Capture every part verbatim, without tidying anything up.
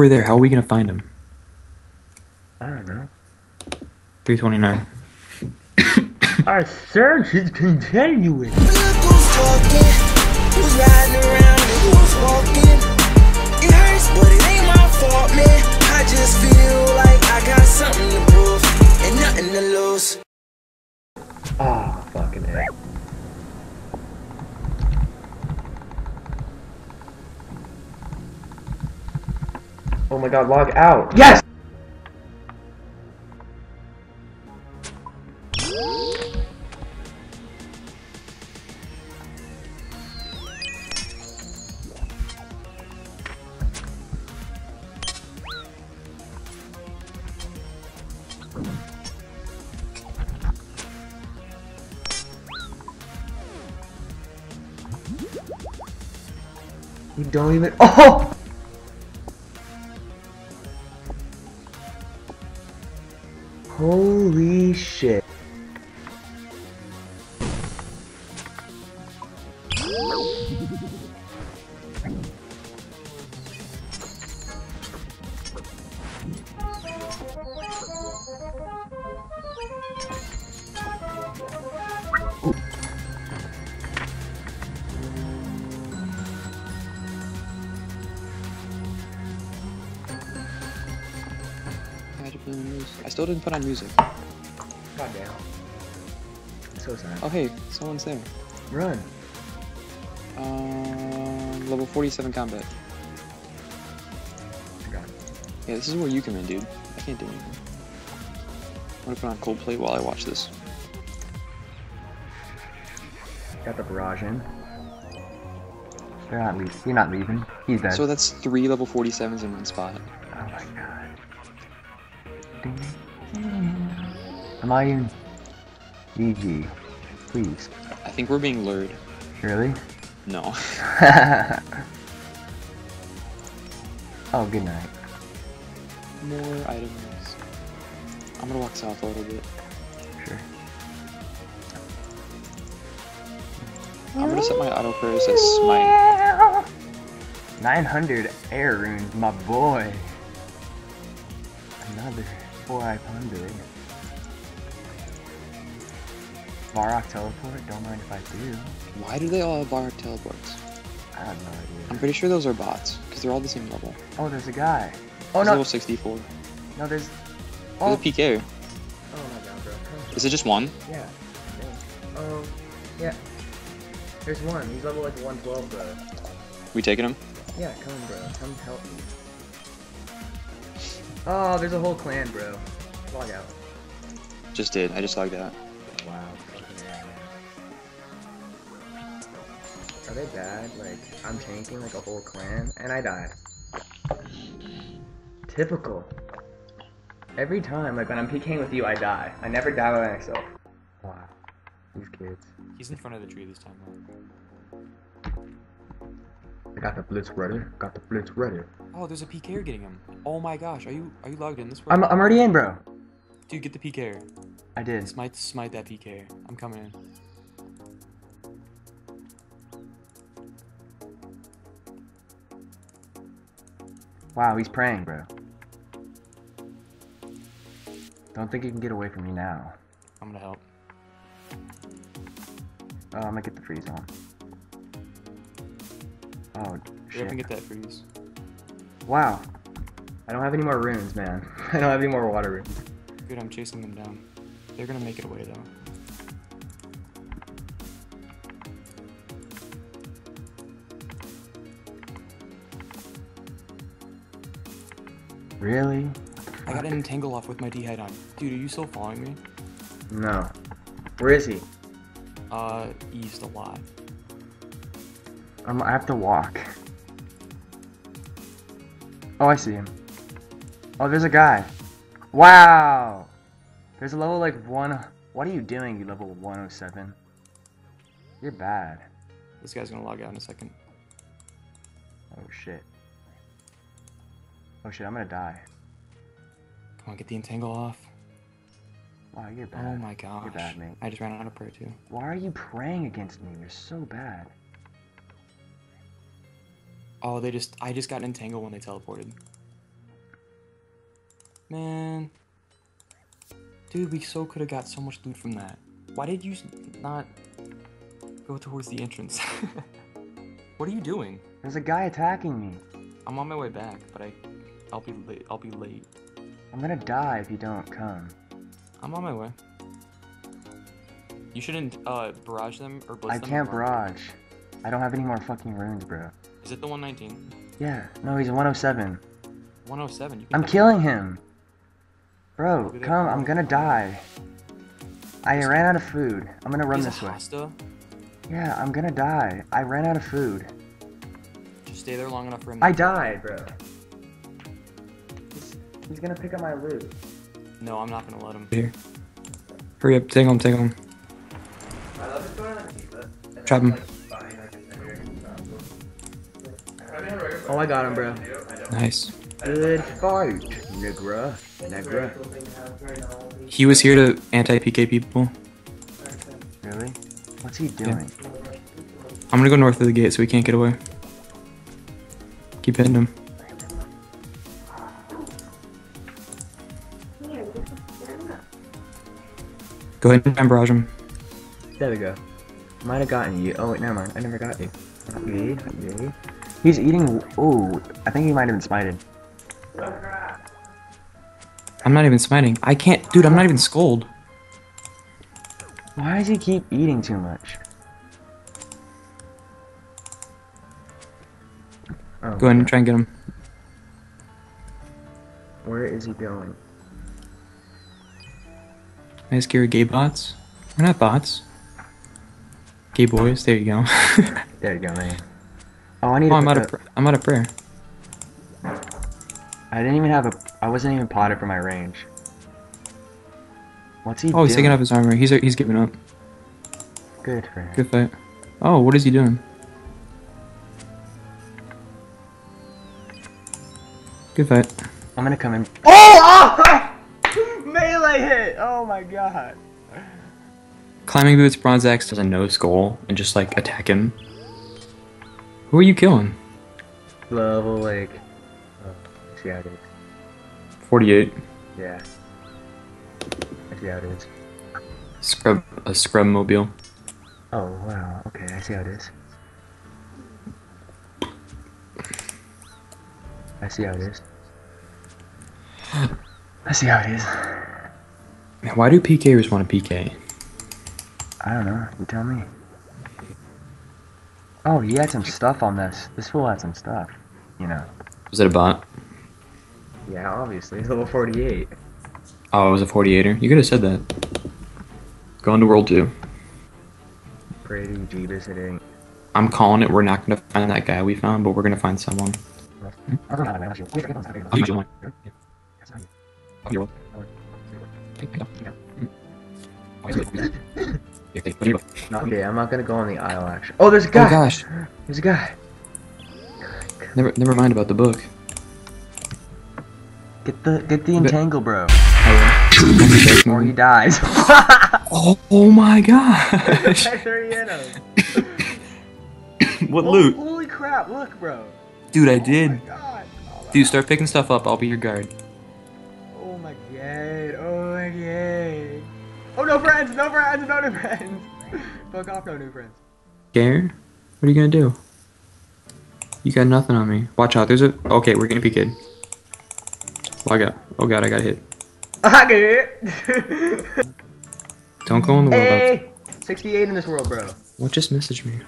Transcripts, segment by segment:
over there. How are we gonna find him? I don't know. three twenty-nine. Our search is continuing. It hurts, but it ain't my fault, man. I just feel like I got something to prove and nothing to lose. Ah, oh, fucking heck. Oh my god, log out. Yes! You don't even. Oh! Holy shit. I still didn't put on music. God damn. So sad. Oh hey, someone's there. Run. Um, level forty-seven combat. I got it. Yeah, this is where you come in, dude. I can't do anything. I'm gonna put on Coldplay while I watch this. Got the barrage in. They're not leaving. You're not leaving. He's dead. So that's three level forty-sevens in one spot. Oh my god. Am I in G G? Please. I think we're being lured. Really? No. Oh, good night. More items. I'm gonna walk south a little bit. Sure. I'm gonna set my auto prayers at smite. nine hundred air runes, my boy. Another four I pondered. Varrock Teleport? Don't mind if I do. Why do they all have Varrock Teleports? I have no idea. I'm pretty sure those are bots, because they're all the same level. Oh, there's a guy. Oh, he's no. Level sixty-four. No, there's... Oh. There's a P K. Oh my god, bro. Oh. Is it just one? Yeah. Yeah. Um, yeah. There's one. He's level like one twelve, bro. We taking him? Yeah, come on, bro. Come help me. Oh, there's a whole clan, bro. Log out. Just did. I just logged out. Wow. Are they bad? Like, I'm tanking like a whole clan, and I died. Typical. Every time, like when I'm PKing with you, I die. I never die by myself. Wow. These kids. He's in front of the tree this time, though. I got the blitz ready. Got the blitz ready. Oh, there's a P K R getting him. Oh my gosh, are you are you logged in this way? I'm I'm already in, bro. Dude, get the P K R. I did. Smite smite that P K R. I'm coming in. Wow, he's praying, bro. Don't think he can get away from me now. I'm gonna help. Oh, I'm gonna get the freeze on. Oh, shit. Go and get that freeze. Wow. I don't have any more runes, man. I don't have any more water runes. Good, I'm chasing them down. They're gonna make it away, though. Really? I got an entangle off with my D-Head on. Dude, are you still following me? No. Where is he? Uh, east a lot. Um, I have to walk. Oh, I see him. Oh, there's a guy. Wow! There's a level like one. What are you doing, you level one oh seven? You're bad. This guy's gonna log out in a second. Oh shit. Oh shit, I'm gonna die. Come on, get the entangle off. Wow, you're bad. Oh my gosh. You're bad, mate. I just ran out of prayer too. Why are you praying against me? You're so bad. Oh, they just- I just got entangled when they teleported. Man. Dude, we so could have got so much loot from that. Why did you not go towards the entrance? What are you doing? There's a guy attacking me. I'm on my way back, but I, I'll be late. I'll be late. I'm gonna die if you don't come. I'm on my way. You shouldn't uh, barrage them or blitz them. I can't barrage. I don't have any more fucking runes, bro. Is it the one nineteen? Yeah. No, he's one oh seven. one oh seven? You can I'm killing him. Bro, come. I'm gonna die. I ran out of food. I'm gonna run this way. Yeah, I'm gonna die. I ran out of food. Just stay there long enough for him to I died, bro. He's, he's gonna pick up my loot. No, I'm not gonna let him. Here. Hurry up, take him, take him. Trap him. Oh, I got him, bro. Nice. Good fight, Negra. Negra. He was here to anti-P K people. Really? What's he doing? Yeah. I'm gonna go north of the gate so we can't get away. Keep hitting him. Go ahead and barrage him. There we go. Might have gotten you. Oh wait, never mind. I never got you. Not me. Not me. He's eating. Oh, I think he might have been smited. I'm not even smiting. I can't, dude. I'm not even scold. Why does he keep eating too much? Oh, go ahead and try and get him. Where is he going? Nice, Gary. Gay bots. We're not bots. Gay boys. There you go. There you go, man. Oh, I need. Oh, I'm out of. Pra I'm out of prayer. I didn't even have a. I wasn't even potted for my range. What's he doing? Oh, he's taking off his armor. He's he's giving up. Good for him. Good fight. Oh, what is he doing? Good fight. I'm gonna come in. Oh! Oh! Melee hit! Oh my god. Climbing Boots, Bronze Axe does a no skull and just like attack him. Who are you killing? Level like. Oh, I see how it is. forty-eight. Yeah. I see how it is. Scrub. A scrub mobile. Oh, wow. Okay, I see how it is. I see how it is. I see how it is. Man, why do P Kers want to P K? I don't know. You tell me. Oh, he had some stuff on this. This fool had some stuff, you know. Was it a bot? Yeah, obviously. It's level forty-eight. Oh, it was a forty-eighter? You could have said that. Going to World two. Pretty Jeebus it ain't. I'm calling it. We're not going to find that guy we found, but we're going to find someone. Okay, I'm not gonna go on the aisle actually. Oh, there's a guy! Oh gosh. There's a guy. Never never mind about the book. Get the get the entangle, bro. Oh, yeah. Or he dies. oh, oh my gosh. What loot? Oh, holy crap, look bro. Dude, I did. Oh my god. Oh my Dude, start picking stuff up. I'll be your guard. Oh my god. Oh my god. Oh, no friends. No friends. No new friends. Fuck off, no new friends. Garen? What are you gonna do? You got nothing on me. Watch out. There's a. Okay, we're gonna be good. Log out. Oh god, I got hit. I got hit. Don't go in the world. Hey, sixty-eight in this world, bro. What just messaged me?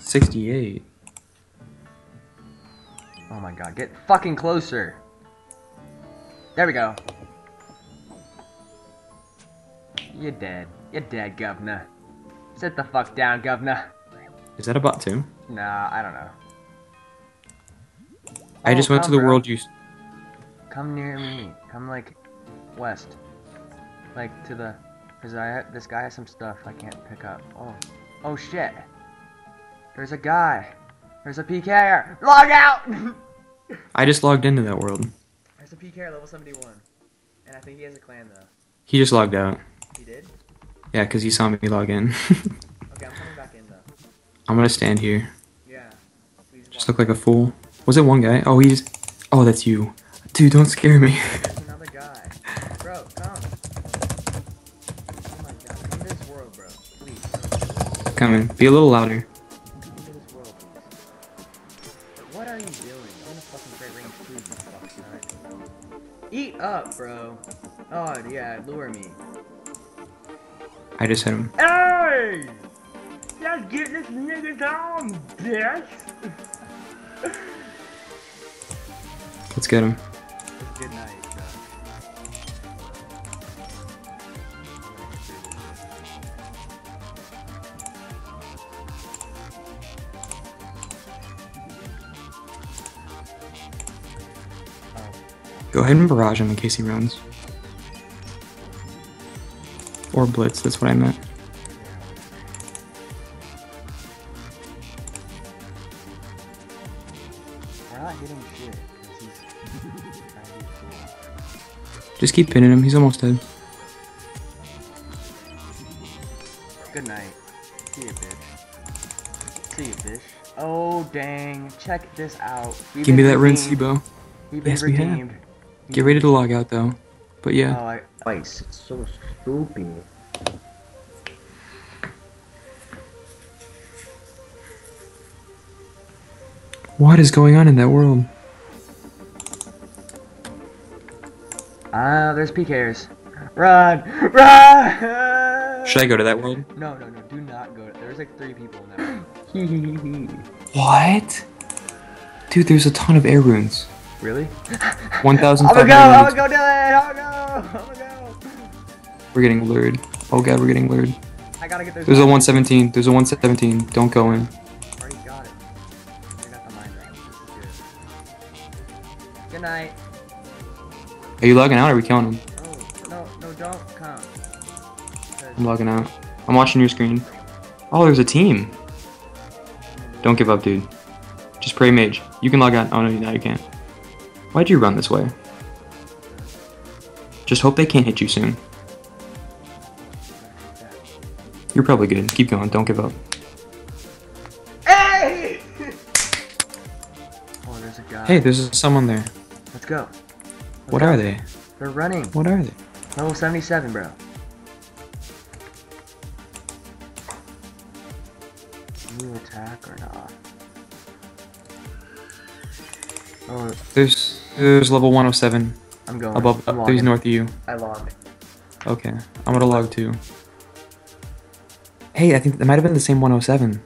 sixty-eight. Oh my god, get fucking closer. There we go. You're dead. You're dead, governor. Sit the fuck down, governor. Is that a bot too? Nah, I don't know. I oh, just went to the bro. world you... Come near me. Come like, west. Like to the... Cause I, this guy has some stuff I can't pick up. Oh. Oh shit. There's a guy. There's a P K er. Log out! I just logged into that world. There's a P K er level seventy-one. And I think he has a clan though. He just logged out. He did? Yeah, because he saw me log in. Okay, I'm coming back in though. I'm gonna stand here. Yeah. Just look like a fool. Was it one guy? Oh, he's... Oh, that's you. Dude, don't scare me. Another guy. Bro, come. Oh my god, come to this world, bro. Please. Come in. Be a little louder. Come to this world, please. What are you doing? I'm in a fucking great range food, you fucking nut. Eat up, bro. Oh, yeah, lure me. I just hit him. Hey! Let's get this nigga down, bitch! Let's get him. Good night, bro. Go ahead and barrage him in case he runs. Or blitz, that's what I meant. We're not hitting shit. Just keep pinning him, he's almost dead. Good night. See ya, bitch. See ya, bitch. Oh, dang. Check this out. We've Give me that rinse, Ebo. Yes, we have. Get ready to log out, though. But yeah. Oh, I Twice. It's so stupid. What is going on in that world? Ah, uh, there's P Kers. Run! Run! Should I go to that world? No, no, no. Do not go to. There's like three people in that world. What? Dude, there's a ton of air runes. Really? one thousand. I'm gonna go! I'm gonna go do it! I'm gonna go! I'm gonna go! We're getting lured. Oh god, we're getting lured. I gotta get those. There's a one seventeen. There's a one seventeen. Don't go in. Already got it. I got the mine right. This is good. Good night. Are you logging out or are we killing him? Oh, no, no, don't come. I'm logging out. I'm watching your screen. Oh, there's a team. Don't give up, dude. Just pray mage. You can log out. Oh, no, now you can't. Why'd you run this way? Just hope they can't hit you soon. You're probably good. Keep going. Don't give up. Hey! Oh, there's a guy. Hey, there's someone there. Let's go. Let's what go. Are they? They're running. What are they? Level seventy-seven, bro. Can you attack or not? Oh, there's... There's level one oh seven. I'm going. Above, I'm there's north of you. I logged. Okay, I'm gonna log too. Hey, I think that might have been the same one oh seven.